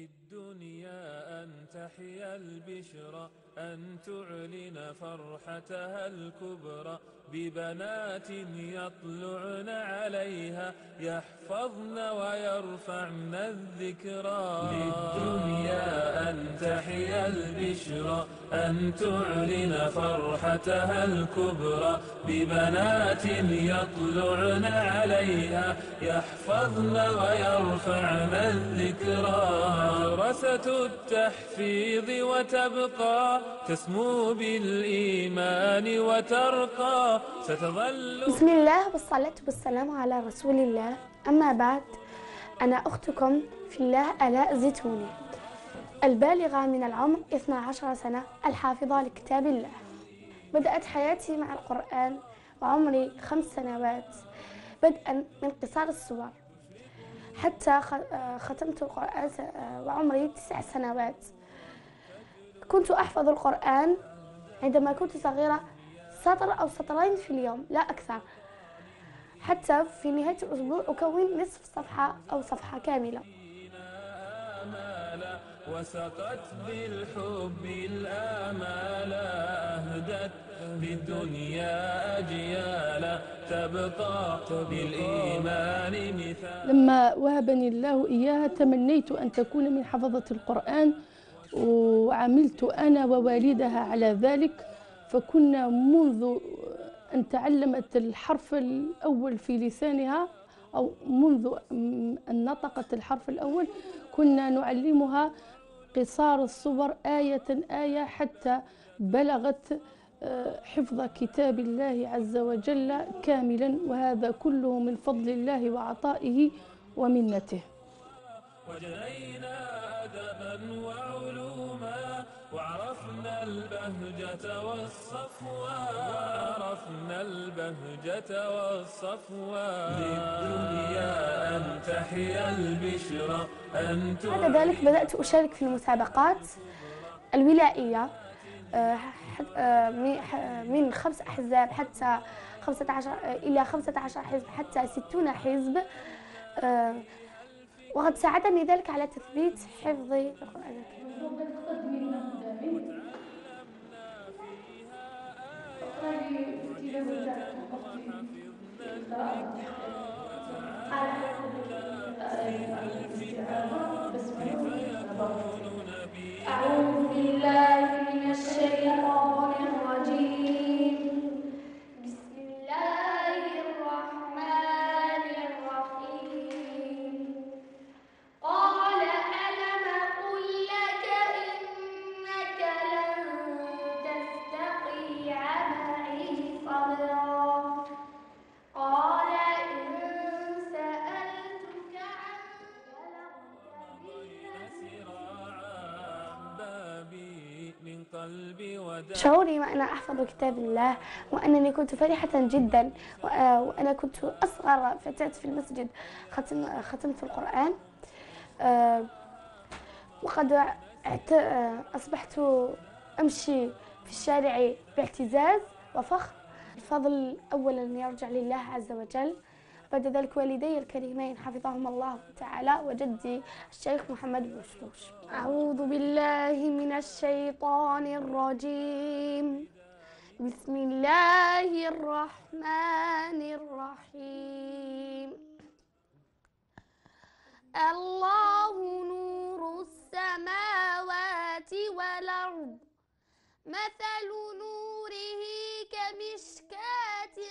الدنيا أن تحيا البشرى، أن تعلن فرحتها الكبرى، ببنات يطلعن عليها، يحفظن ويرفعن الذكرى. للدنيا أن تحيا البشرى، أن تعلن فرحتها الكبرى، ببنات يطلعن عليها، يحفظن ويرفعن الذكرى. مدرسة التحفيظ وتبقى، تسمو بالإيمان وترقى، ستظل. بسم الله والصلاة والسلام على رسول الله. أما بعد، أنا أختكم في الله آلاء زيتوني، البالغة من العمر 12 سنة، الحافظة لكتاب الله. بدأت حياتي مع القرآن وعمري 5 سنوات، بدءا من قصار السور، حتى ختمت القرآن وعمري 9 سنوات. كنت أحفظ القرآن عندما كنت صغيرة سطر أو سطرين في اليوم، لا أكثر، حتى في نهاية الأسبوع أكون نصف صفحة أو صفحة كاملة. وسقت بالحب الآمال، أهدت بالدنيا أجيالا، تبقى بالإيمان مثال. لما وهبني الله إياها تمنيت أن تكون من حفظة القرآن، وعملت أنا ووالدها على ذلك، فكنا منذ أن تعلمت الحرف الأول في لسانها أو منذ أن نطقت الحرف الأول كنا نعلمها قصار الصور آية آية، حتى بلغت حفظ كتاب الله عز وجل كاملا، وهذا كله من فضل الله وعطائه ومنته. وجنينا أدبا وعلوما، وعرفنا البهجة والصفوة، وعرفنا البهجة والصفوة. للدنيا أن تحيا البشرى، أن تحيا. بعد ذلك بدأت أشارك في المسابقات الولائية من 5 أحزاب حتى 15 إلى 15 حزب حتى 60 حزب. وقد ساعدني ذلك على تثبيت حفظي القرآن الكريم. أعوذ بالله من الشيطان الرجيم. بسم الله الرحمن الرحيم. قال ألم أقل لك إنك لن تستطيع معي صبرا. قال إن سألتك عن بابي. شعوري وأنا أحفظ كتاب الله وأنني كنت فرحة جدا، وأنا كنت أصغر فتاة في المسجد ختمت القرآن، وقد أصبحت أمشي في الشارع باعتزاز وفخر. الفضل أولا يرجع لله عز وجل. بعد ذلك والدي الكريمين حفظهم الله تعالى، وجدي الشيخ محمد بوشلوش. أعوذ بالله من الشيطان الرجيم. بسم الله الرحمن الرحيم. الله نور السماوات والأرض، مثل نوره كمشكاة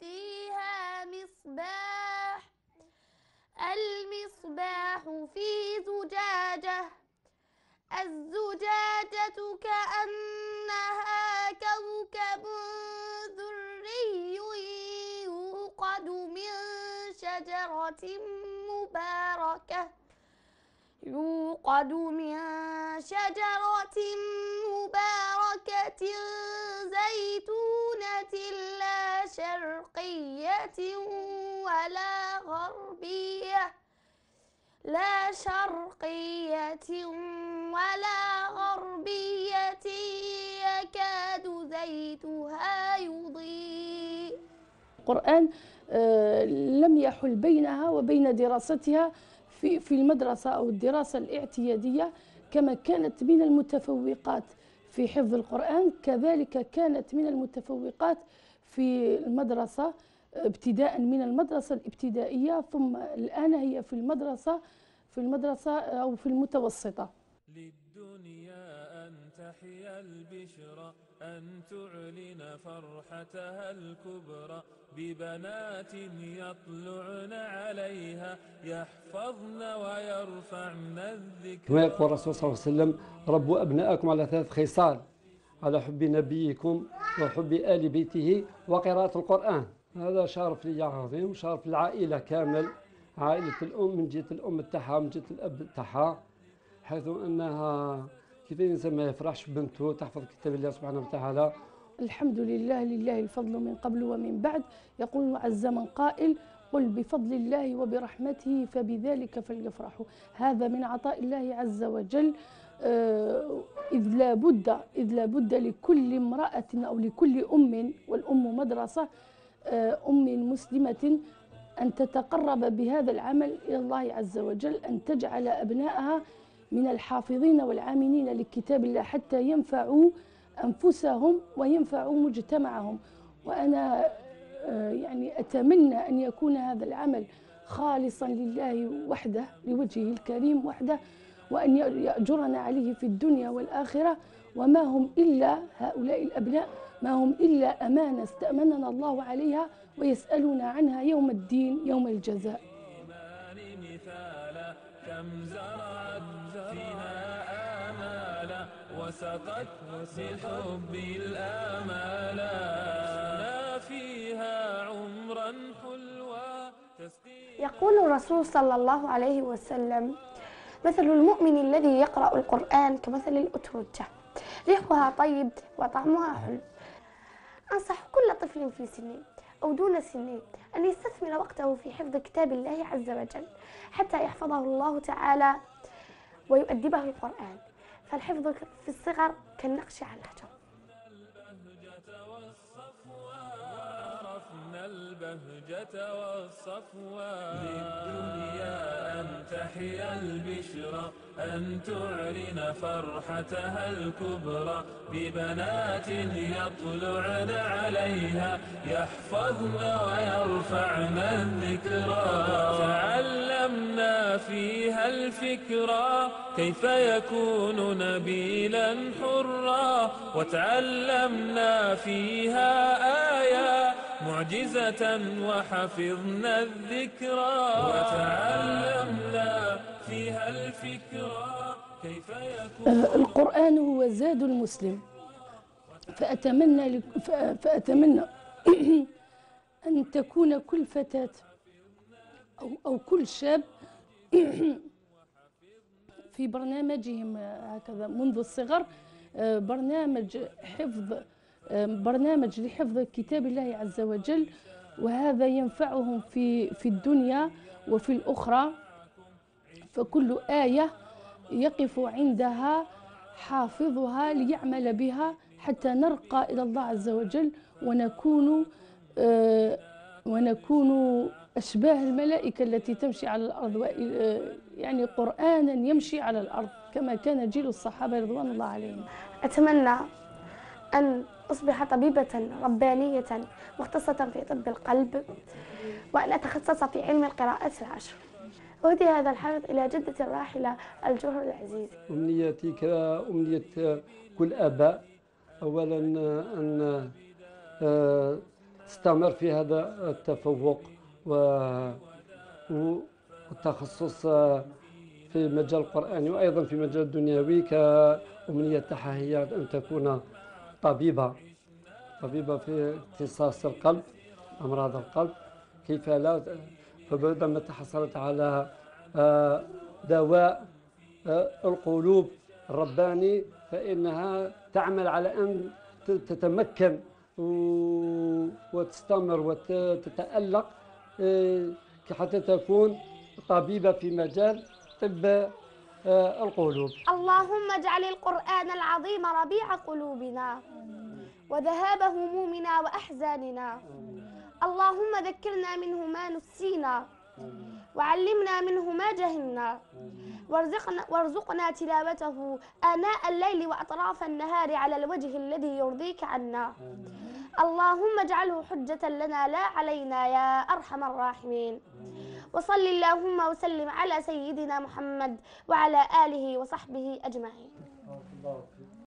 فيها مصباح، المصباح في زجاجة، الزجاجة كأنها كوكب دري يوقد من شجرة مباركة، يوقد من شجرة مباركة زيتونة، لا شرقية ولا غربية، لا شرقية ولا غربية، يكاد زيتها يضيء. القرآن لم يحل بينها وبين دراستها في المدرسة أو الدراسة الاعتيادية كما كانت من المتفوقات في حفظ القرآن كذلك كانت من المتفوقات في المدرسة ابتداء من المدرسة الابتدائية ثم الآن هي في المدرسة أو في المتوسطة. للدنيا أن تحيا البشرى أن تعلن فرحتها الكبرى ببنات يطلعن عليها يحفظن ويرفعن الذكر. ويقول الرسول صلى الله عليه وسلم: ربوا أبناءكم على ثلاث خصال، على حب نبيكم وحب آل بيته وقراءة القرآن. هذا شرف لي عظيم وشرف العائلة كامل، عائلة الأم من جهة الأم تاعها من جهة الأب تاعها، حيث أنها كيف الإنسان ما يفرحش بنته تحفظ كتاب الله سبحانه وتعالى. الحمد لله، لله الفضل من قبل ومن بعد. يقول عز من قائل: قل بفضل الله وبرحمته فبذلك فليفرحوا. هذا من عطاء الله عز وجل، إذ لابد لكل امرأة أو لكل أم، والأم مدرسة، أم مسلمة أن تتقرب بهذا العمل إلى الله عز وجل، أن تجعل أبنائها من الحافظين والعاملين لكتاب الله حتى ينفعوا أنفسهم وينفعوا مجتمعهم. وأنا يعني أتمنى أن يكون هذا العمل خالصا لله وحده، لوجهه الكريم وحده، وأن يأجرنا عليه في الدنيا والآخرة. وما هم إلا هؤلاء الأبناء، ما هم إلا أمانة استأمننا الله عليها ويسألنا عنها يوم الدين يوم الجزاء. كم زرعت فينا آمالا وسقت بالحب الآمالا ما فيها عمرا حلوا. يقول الرسول صلى الله عليه وسلم: مثل المؤمن الذي يقرأ القرآن كمثل الأترجة، ريحها طيب وطعمها حلو. أنصح كل طفل في سنه أو دون سنه أن يستثمر وقته في حفظ كتاب الله عز وجل حتى يحفظه الله تعالى ويؤدبه القرآن، فالحفظ في الصغر كالنقش على الحجر. عرفنا البهجة والصفوة للدنيا أن تحيا البشرى أن تعلن فرحتها الكبرى ببنات يطلعن عليها يحفظن ويرفعن الذكرى تعلمنا فيها الفكرى كيف يكون نبيلا حرا وتعلمنا فيها آية معجزة وحفظنا الذكرى وتعلمنا فيها الفكرة كيف يكون. القرآن هو زاد المسلم، فأتمنى أن تكون كل فتاة أو كل شاب في برنامجهم هكذا منذ الصغر برنامج لحفظ كتاب الله عز وجل، وهذا ينفعهم في الدنيا وفي الأخرى، فكل آية يقف عندها حافظها ليعمل بها حتى نرقى إلى الله عز وجل ونكون أشباه الملائكة التي تمشي على الأرض، يعني قرآنا يمشي على الأرض كما كان جيل الصحابة رضوان الله عليهم. أتمنى أن أصبح طبيبة ربانية مختصة في طب القلب، وأن أتخصص في علم القراءات العشر، وأهدي هذا الحرص إلى جدة الراحلة الجوهر العزيز. أمنيتي كأمنية كل آباء، أولا أن تستمر في هذا التفوق والتخصص في مجال القرآن وأيضا في مجال الدنيوي. كأمنية تاعها هي أن تكون طبيبة في اختصاص القلب، أمراض القلب، كيف لا. فبعدما تحصلت على دواء القلوب الرباني فإنها تعمل على أن تتمكن وتستمر وتتألق حتى تكون طبيبة في مجال طب القلوب. اللهم اجعل القرآن العظيم ربيع قلوبنا وذهاب همومنا وأحزاننا، اللهم ذكرنا منه ما نسينا وعلمنا منه ما جهلنا وارزقنا تلاوته آناء الليل وأطراف النهار على الوجه الذي يرضيك عنا. اللهم اجعله حجة لنا لا علينا يا أرحم الراحمين. وصل اللهم وسلم على سيدنا محمد وعلى آله وصحبه أجمعين.